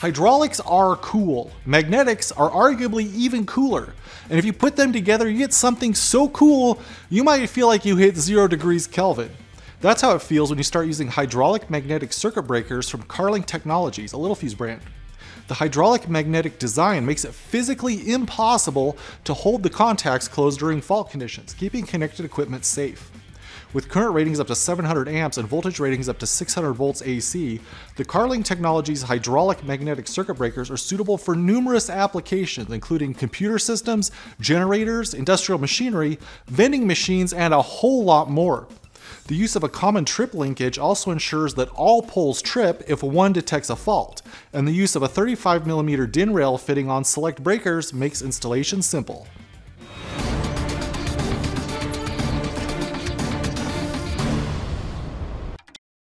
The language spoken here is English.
Hydraulics are cool. Magnetics are arguably even cooler. And if you put them together, you get something so cool, you might feel like you hit 0 degrees Kelvin. That's how it feels when you start using hydraulic-magnetic circuit breakers from Carling Technologies, a Littlefuse brand. The hydraulic-magnetic design makes it physically impossible to hold the contacts closed during fault conditions, keeping connected equipment safe. With current ratings up to 700 amps and voltage ratings up to 600 volts AC, the Carling Technologies hydraulic magnetic circuit breakers are suitable for numerous applications, including computer systems, generators, industrial machinery, vending machines, and a whole lot more. The use of a common trip linkage also ensures that all poles trip if one detects a fault, and the use of a 35 mm DIN rail fitting on select breakers makes installation simple.